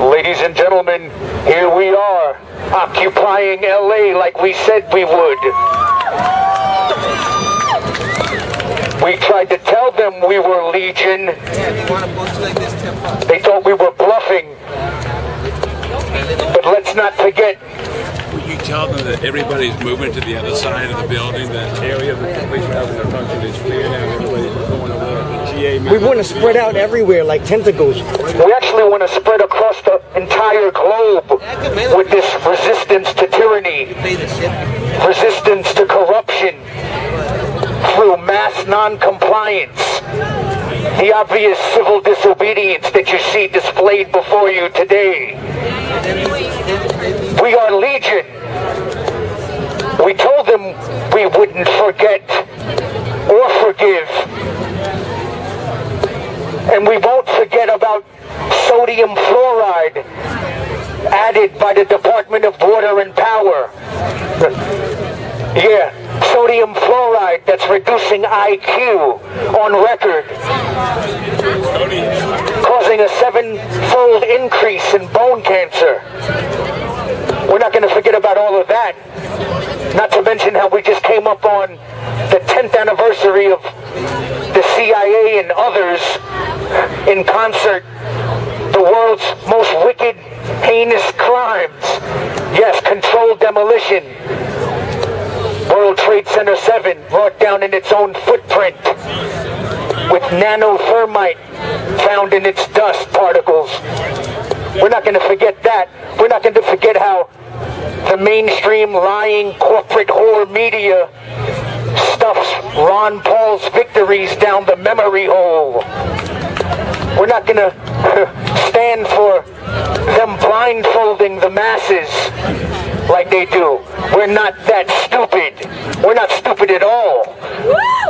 Ladies and gentlemen, here we are, occupying LA like we said we would. We tried to tell them we were legion. They thought we were bluffing. But let's not forget. Will you tell them that everybody's moving to the other side of the building, that area of the police were having their function is clear now, everybody's going away. We want to spread out everywhere like tentacles. We actually want to spread across the entire globe with this resistance to tyranny, resistance to corruption, through mass non-compliance, the obvious civil disobedience that you see displayed before you today. We are legion. We told them we wouldn't forget or forgive. And we won't forget about sodium fluoride added by the Department of Water and Power. Yeah, sodium fluoride that's reducing IQ on record, causing a 7-fold increase in bone cancer. We're not going to forget about all of that. Not to mention how we just came up on the 10th anniversary of the CIA and others in concert, the world's most wicked, heinous crimes. Yes, controlled demolition. World Trade Center 7 brought down in its own footprint with nanothermite found in its dust particles. We're not going to forget that. We're not going to forget how the mainstream lying corporate whore media stuffs Ron Paul's victories down the memory hole. We're not going to stand for them blindfolding the masses like they do. We're not that stupid. We're not stupid at all.